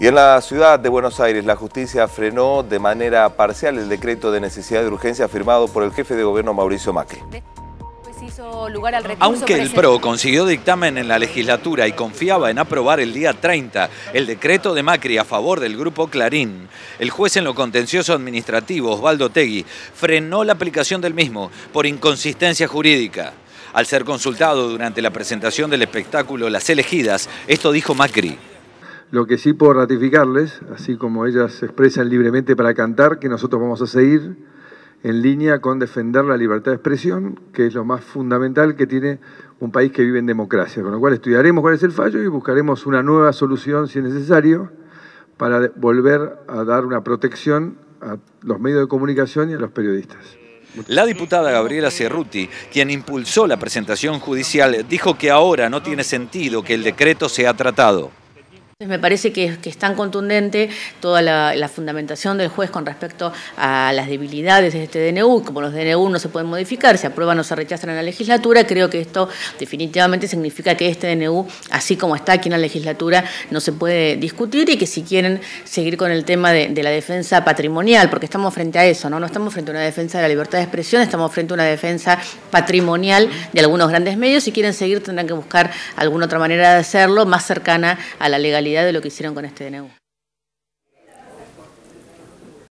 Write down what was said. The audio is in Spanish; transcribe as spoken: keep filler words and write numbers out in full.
Y en la ciudad de Buenos Aires, la justicia frenó de manera parcial el decreto de necesidad de urgencia firmado por el jefe de gobierno Mauricio Macri. Lugar al Aunque el PRO consiguió dictamen en la legislatura y confiaba en aprobar el día treinta el decreto de Macri a favor del grupo Clarín, el juez en lo contencioso administrativo, Osvaldo Otheguy, frenó la aplicación del mismo por inconsistencia jurídica. Al ser consultado durante la presentación del espectáculo Las Elegidas, esto dijo Macri. Lo que sí puedo ratificarles, así como ellas se expresan libremente para cantar, que nosotros vamos a seguir en línea con defender la libertad de expresión, que es lo más fundamental que tiene un país que vive en democracia, con lo cual estudiaremos cuál es el fallo y buscaremos una nueva solución, si es necesario, para volver a dar una protección a los medios de comunicación y a los periodistas. La diputada Gabriela Cerruti, quien impulsó la presentación judicial, dijo que ahora no tiene sentido que el decreto sea tratado. Me parece que, que es tan contundente toda la, la fundamentación del juez con respecto a las debilidades de este D N U, como los D N U no se pueden modificar, se aprueban o se rechazan en la legislatura, creo que esto definitivamente significa que este D N U, así como está aquí en la legislatura, no se puede discutir y que si quieren seguir con el tema de, de la defensa patrimonial, porque estamos frente a eso, ¿no? No estamos frente a una defensa de la libertad de expresión, estamos frente a una defensa patrimonial de algunos grandes medios, si quieren seguir tendrán que buscar alguna otra manera de hacerlo más cercana a la legalidad de lo que hicieron con este D N U.